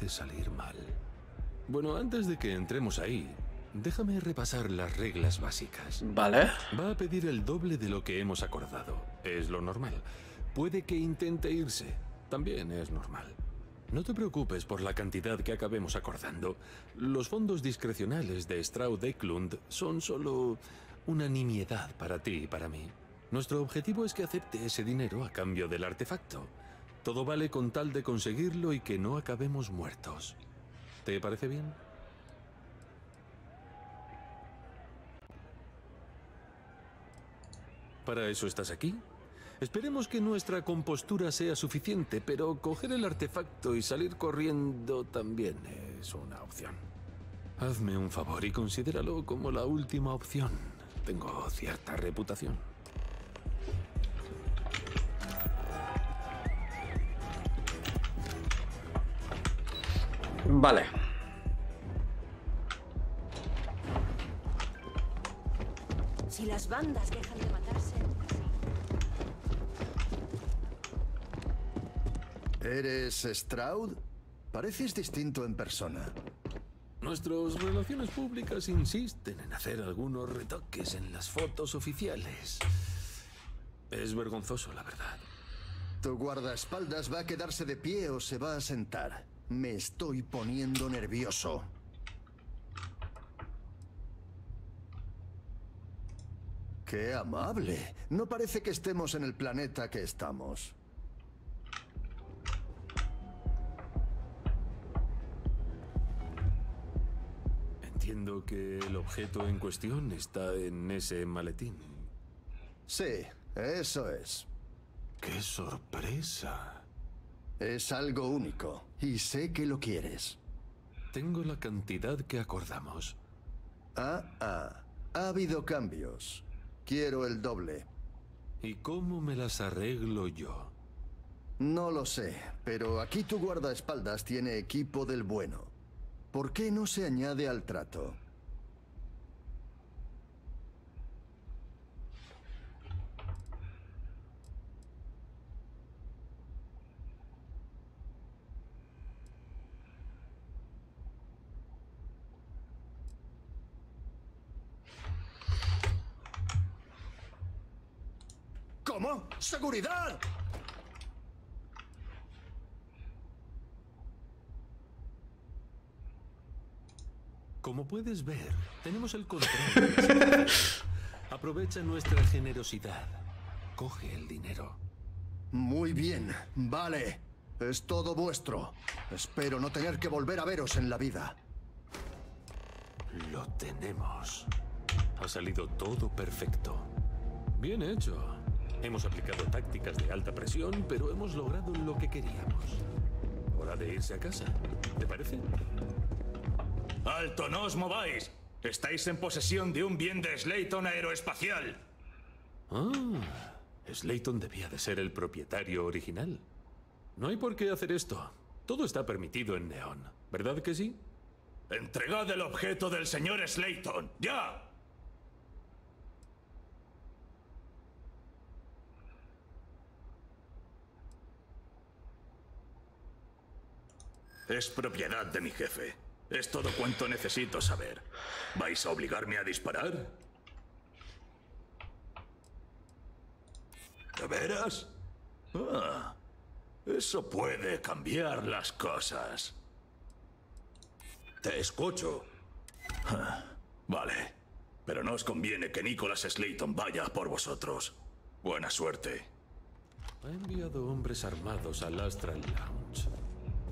de salir mal. Bueno, antes de que entremos ahí, déjame repasar las reglas básicas. Vale. Va a pedir el doble de lo que hemos acordado. Es lo normal. Puede que intente irse. También es normal. No te preocupes por la cantidad que acabemos acordando. Los fondos discrecionales de Straud Eklund son solo una nimiedad para ti y para mí. Nuestro objetivo es que acepte ese dinero a cambio del artefacto. Todo vale con tal de conseguirlo y que no acabemos muertos. ¿Te parece bien? Para eso estás aquí. Esperemos que nuestra compostura sea suficiente, pero coger el artefacto y salir corriendo también es una opción. Hazme un favor y considéralo como la última opción. Tengo cierta reputación. Vale. Si las bandas dejan de matarse... ¿Eres Stroud? Pareces distinto en persona. Nuestras relaciones públicas insisten en hacer algunos retoques en las fotos oficiales. Es vergonzoso, la verdad. Tu guardaespaldas va a quedarse de pie o se va a sentar. Me estoy poniendo nervioso. ¡Qué amable! No parece que estemos en el planeta que estamos. Entiendo que el objeto en cuestión está en ese maletín. Sí, eso es. ¡Qué sorpresa! Es algo único, y sé que lo quieres. Tengo la cantidad que acordamos. Ha habido cambios. Quiero el doble. ¿Y cómo me las arreglo yo? No lo sé, pero aquí tu guardaespaldas tiene equipo del bueno. ¿Por qué no se añade al trato? ¿Cómo? ¡Seguridad! Como puedes ver, tenemos el control. Aprovecha nuestra generosidad. Coge el dinero. Muy bien, vale. Es todo vuestro. Espero no tener que volver a veros en la vida. Lo tenemos. Ha salido todo perfecto. Bien hecho. Hemos aplicado tácticas de alta presión, pero hemos logrado lo que queríamos. Hora de irse a casa. ¿Te parece? ¡Alto, no os mováis! Estáis en posesión de un bien de Slayton Aeroespacial. Ah, Slayton debía de ser el propietario original. No hay por qué hacer esto. Todo está permitido en Neón, ¿verdad que sí? ¡Entregad el objeto del señor Slayton! ¡Ya! Es propiedad de mi jefe. Es todo cuanto necesito saber. ¿Vais a obligarme a disparar? ¿De veras? Ah, eso puede cambiar las cosas. Te escucho. Ah, vale. Pero no os conviene que Nicholas Slayton vaya por vosotros. Buena suerte. Ha enviado hombres armados al Astral Lounge.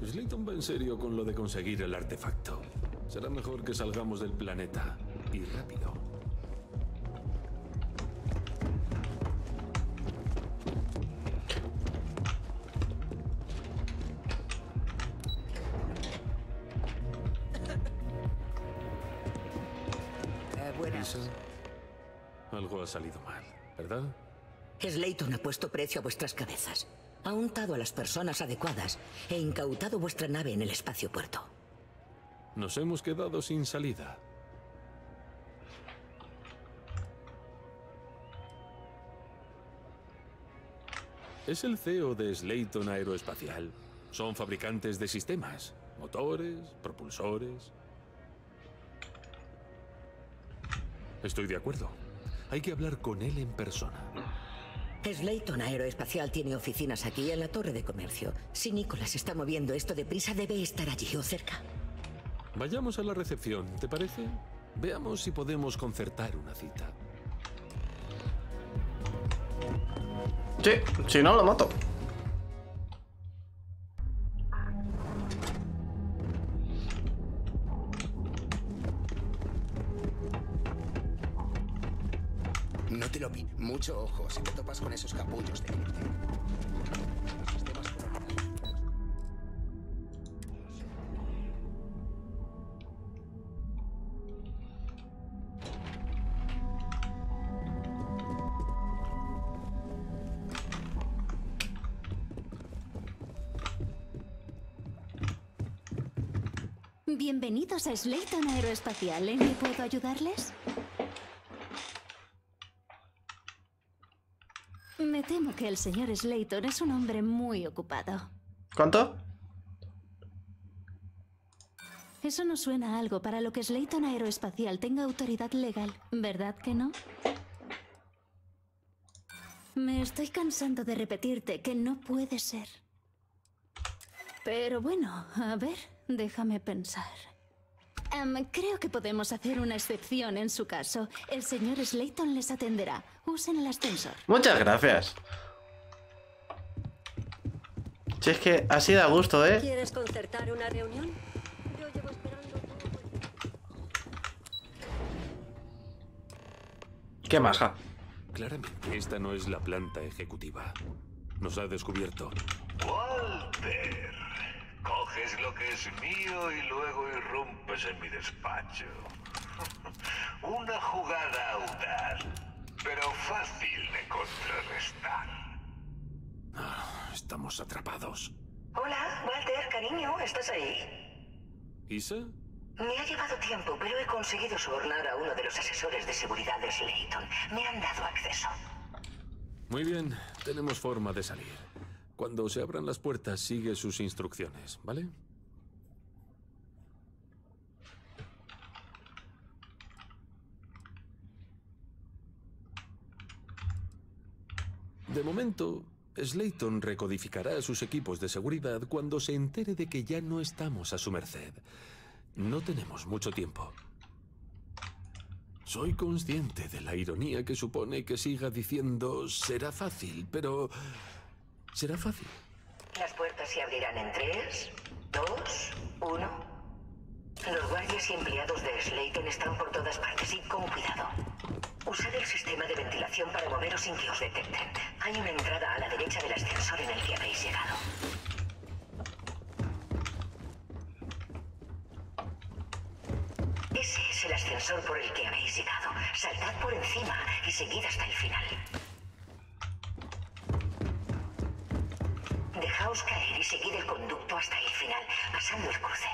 Slayton va en serio con lo de conseguir el artefacto. Será mejor que salgamos del planeta, y rápido. Buenas. Isa, algo ha salido mal, ¿verdad? Slayton ha puesto precio a vuestras cabezas. Ha untado a las personas adecuadas e incautado vuestra nave en el espacio-puerto. Nos hemos quedado sin salida. Es el CEO de Slayton Aeroespacial. Son fabricantes de sistemas. motores, propulsores... Estoy de acuerdo. Hay que hablar con él en persona. Slayton Aeroespacial tiene oficinas aquí, en la Torre de Comercio. Si Nicholas está moviendo esto deprisa, debe estar allí o cerca. Vayamos a la recepción, ¿te parece? Veamos si podemos concertar una cita. Sí, si no, lo mato. No te lo pido. Mucho ojo si te topas con esos capullos de norte. Bienvenidos a Slayton Aeroespacial. ¿En qué puedo ayudarles? Me temo que el señor Slayton es un hombre muy ocupado. ¿Cuánto? Eso no suena a algo para lo que Slayton Aeroespacial tenga autoridad legal, ¿verdad que no? Me estoy cansando de repetirte que no puede ser. Pero bueno, a ver, déjame pensar. Creo que podemos hacer una excepción en su caso. El señor Slayton les atenderá. Usen el ascensor. Muchas gracias. Si es que ha sido a gusto, ¿eh? ¿Quieres concertar una reunión? Yo llevo esperando... ¡Qué maja! Claramente esta no es la planta ejecutiva. Nos ha descubierto. ¡Walter! Coges lo que es mío y luego irrumpes en mi despacho. Una jugada audaz, pero fácil de contrarrestar. Ah, estamos atrapados. Hola, Walter, cariño, ¿estás ahí? ¿Isa? Me ha llevado tiempo, pero he conseguido sobornar a uno de los asesores de seguridad de Slayton. Me han dado acceso. Muy bien, tenemos forma de salir. Cuando se abran las puertas, sigue sus instrucciones, ¿vale? De momento, Slayton recodificará a sus equipos de seguridad cuando se entere de que ya no estamos a su merced. No tenemos mucho tiempo. Soy consciente de la ironía que supone que siga diciendo «será fácil», pero... será fácil. Las puertas se abrirán en 3, 2, 1. Los guardias y empleados de Slayton están por todas partes y con cuidado. Usad el sistema de ventilación para moveros sin que os detecten. Hay una entrada a la derecha del ascensor en el que habéis llegado. Ese es el ascensor por el que habéis llegado. Saltad por encima y seguid hasta el final. Dejaos caer y seguid el conducto hasta el final, pasando el cruce.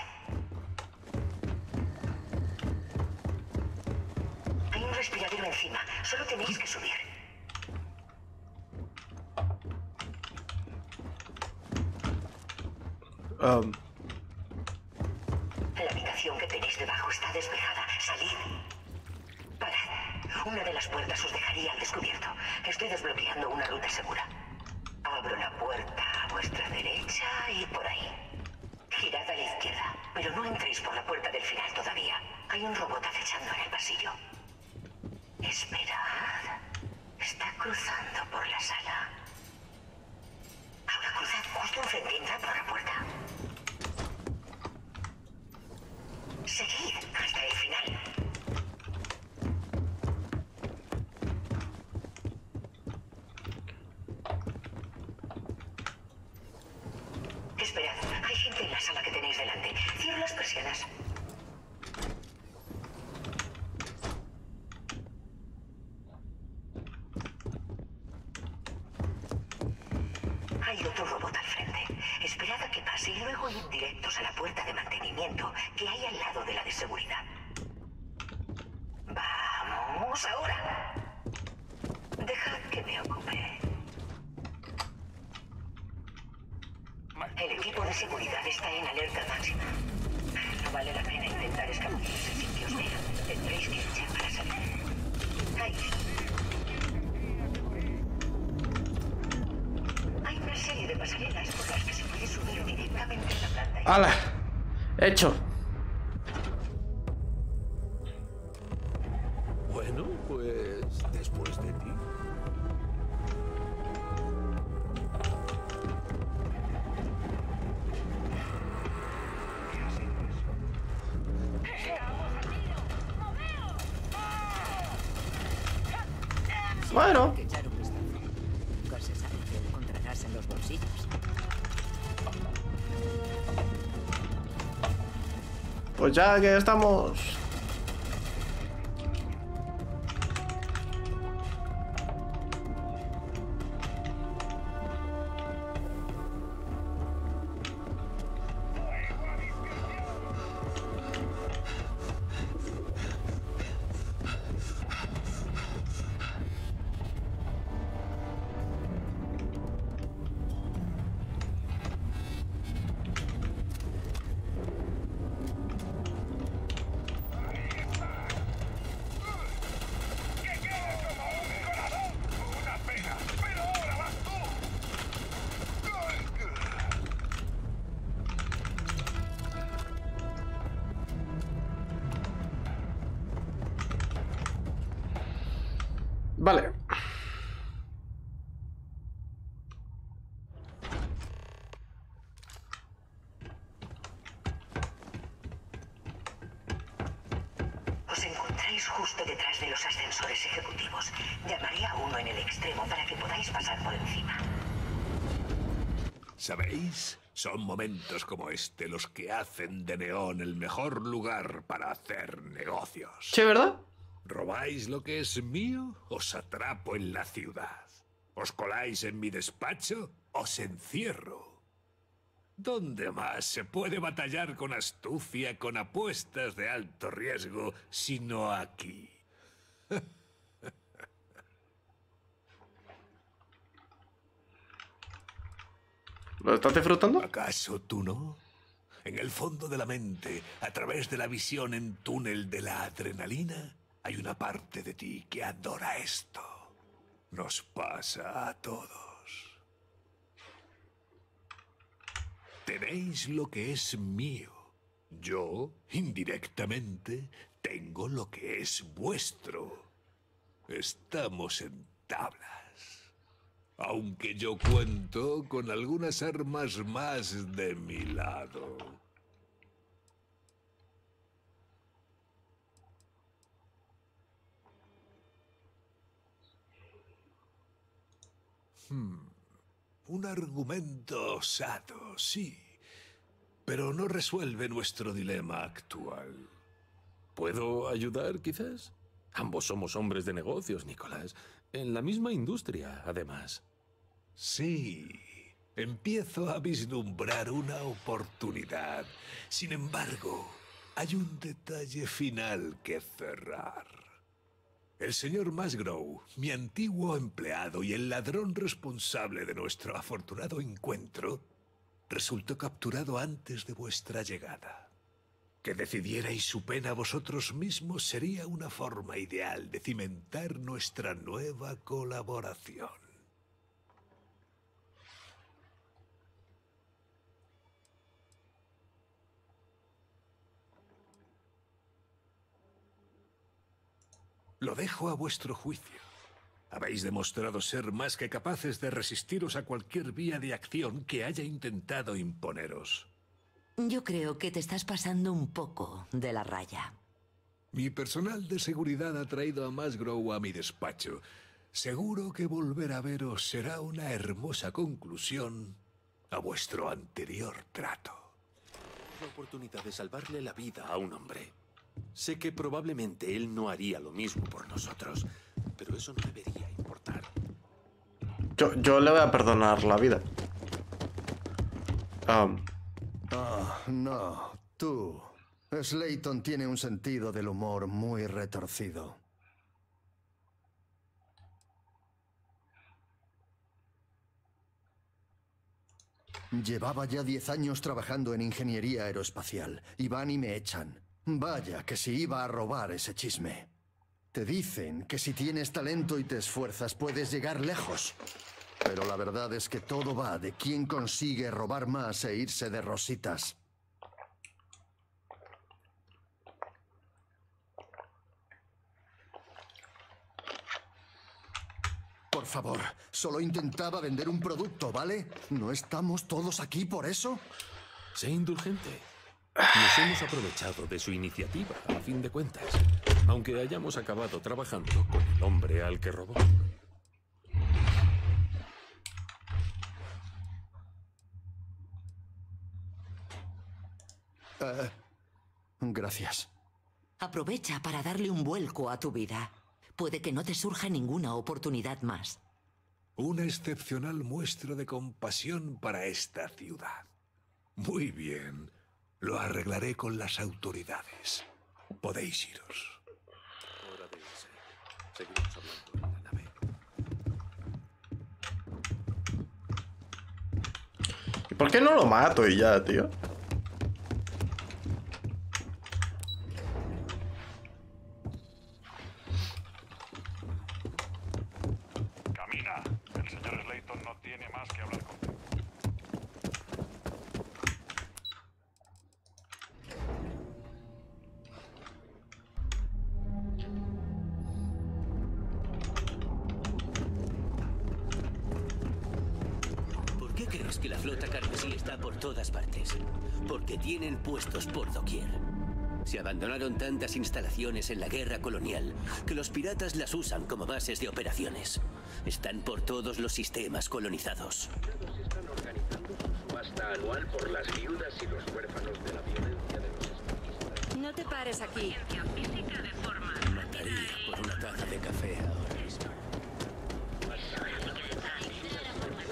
Hay un respiradero encima, solo tenéis que subir. La habitación que tenéis debajo está despejada. Salid. Parad. Una de las puertas os dejaría al descubierto. Estoy desbloqueando una ruta segura. Abro la puerta a vuestra derecha y por ahí. Girad a la izquierda, pero no entréis por la puerta del final todavía. Hay un robot acechando en el pasillo. Esperad. Está cruzando por la sala. Ahora cruzad justo enfrente y entrad por la puerta. Seguid hasta el final. Esperad, hay gente en la sala que tenéis delante. Cierro las persianas. Hay otro robot al frente. Esperad a que pase y luego ir directos a la puerta de mantenimiento que hay al lado de la de seguridad. ¡Vamos ahora! Dejad que me ocupe. El equipo de seguridad está en alerta máxima. No vale la pena intentar escaparse. Dios mío, tendréis que luchar para salir. Ahí. Hay una serie de pasarelas por las que se puede subir directamente a la planta. ¡Hala! ¡Hecho! Bueno, pues después de ti. Bueno. Pues ya que estamos. Vale. Os encontráis justo detrás de los ascensores ejecutivos. Llamaría a uno en el extremo para que podáis pasar por encima. ¿Sabéis? Son momentos como este los que hacen de Neón el mejor lugar para hacer negocios. Sí, ¿verdad? ¿Robáis lo que es mío? Os atrapo en la ciudad. ¿Os coláis en mi despacho? Os encierro. ¿Dónde más se puede batallar con astucia, con apuestas de alto riesgo, sino aquí? ¿Lo estás disfrutando? ¿Acaso tú no? En el fondo de la mente, a través de la visión en túnel de la adrenalina, hay una parte de ti que adora esto. Nos pasa a todos. Tenéis lo que es mío. Yo, indirectamente, tengo lo que es vuestro. Estamos en tablas. Aunque yo cuento con algunas armas más de mi lado. Un argumento osado, sí, pero no resuelve nuestro dilema actual. ¿Puedo ayudar, quizás? Ambos somos hombres de negocios, Nicholas, en la misma industria, además. Sí, empiezo a vislumbrar una oportunidad. Sin embargo, hay un detalle final que cerrar. El señor Musgrove, mi antiguo empleado y el ladrón responsable de nuestro afortunado encuentro, resultó capturado antes de vuestra llegada. Que decidierais su pena vosotros mismos sería una forma ideal de cimentar nuestra nueva colaboración. Lo dejo a vuestro juicio. Habéis demostrado ser más que capaces de resistiros a cualquier vía de acción que haya intentado imponeros. Yo creo que te estás pasando un poco de la raya. Mi personal de seguridad ha traído a Musgrove a mi despacho. Seguro que volver a veros será una hermosa conclusión a vuestro anterior trato. La oportunidad de salvarle la vida a un hombre. Sé que probablemente él no haría lo mismo por nosotros, pero eso no debería importar. Yo le voy a perdonar la vida. Oh, no, tú. Slayton tiene un sentido del humor muy retorcido. Llevaba ya 10 años trabajando en ingeniería aeroespacial y van y me echan. Vaya que si iba a robar ese chisme. Te dicen que si tienes talento y te esfuerzas puedes llegar lejos. Pero la verdad es que todo va de quién consigue robar más e irse de rositas. Por favor, solo intentaba vender un producto, ¿vale? ¿No estamos todos aquí por eso? Sé indulgente. Nos hemos aprovechado de su iniciativa, a fin de cuentas. Aunque hayamos acabado trabajando con el hombre al que robó. Gracias. Aprovecha para darle un vuelco a tu vida. Puede que no te surja ninguna oportunidad más. Una excepcional muestra de compasión para esta ciudad. Muy bien. Lo arreglaré con las autoridades. Podéis iros. Hora de irse. Seguimos hablando en la nave. ¿Y por qué no lo mato y ya, tío? Tantas instalaciones en la guerra colonial que los piratas las usan como bases de operaciones. Están por todos los sistemas colonizados. Todos están organizando su subasta anual por las viudas y los huérfanos de la violencia de los estadistas. No te pares aquí. Mataría por una taza de café ahora mismo.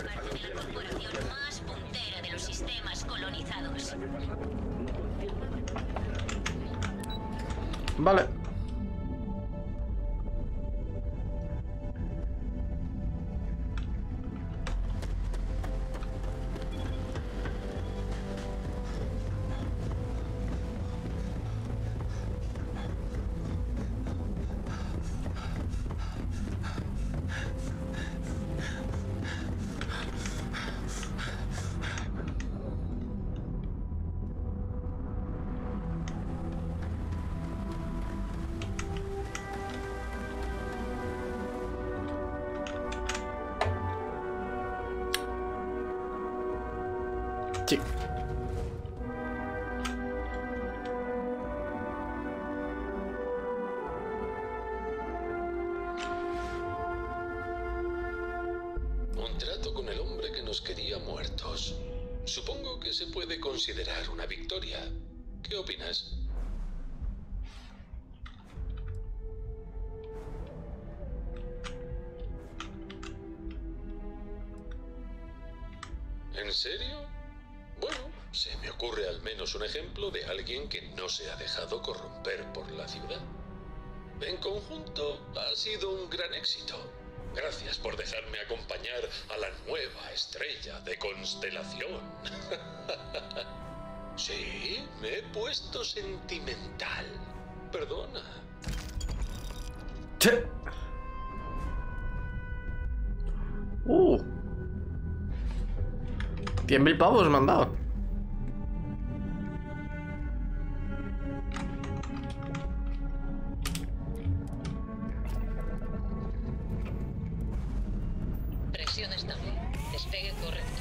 La población más puntera de los sistemas colonizados. Vale. ¿En serio? Bueno, se me ocurre al menos un ejemplo de alguien que no se ha dejado corromper por la ciudad. En conjunto, ha sido un gran éxito. Gracias por dejarme acompañar a la nueva estrella de constelación. Sí, me he puesto sentimental. Perdona. Sí. $100.000 me han dado. Presión estable. Despegue correcto.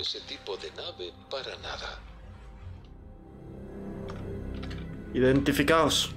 Ese tipo de nave para nada. Identificaos.